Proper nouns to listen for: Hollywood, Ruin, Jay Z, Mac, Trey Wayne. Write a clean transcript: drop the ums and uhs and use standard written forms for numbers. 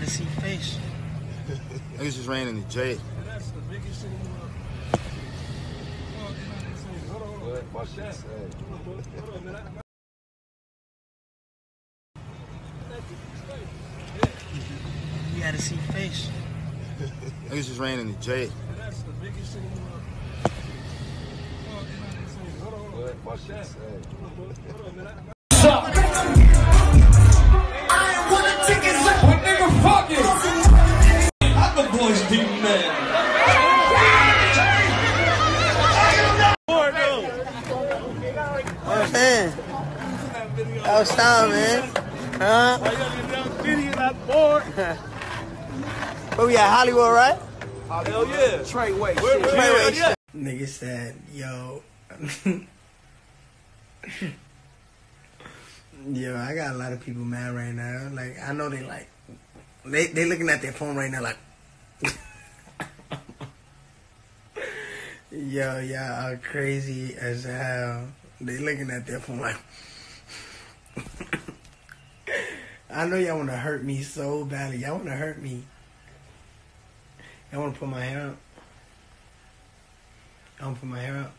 mad to see face. Niggas just ran into Jay. That's the biggest shit in the world. What the fuck is that? Hold on, man. You had to see face. Niggas just ran into Jay. That's the biggest shit in the world. What the fuck is that? Hold on, man. Oh, stop, man. Huh? But we at Hollywood, right? Hell yeah. Trey Wayne. Trey Wayne. Nigga said, yo. Yo, I got a lot of people mad right now. Like, I know they like, they looking at their phone right now like. Yo, y'all are crazy as hell. They looking at their phone like. I know y'all want to hurt me so badly. Y'all want to hurt me. Y'all want to put my hair up. I want to put my hair up.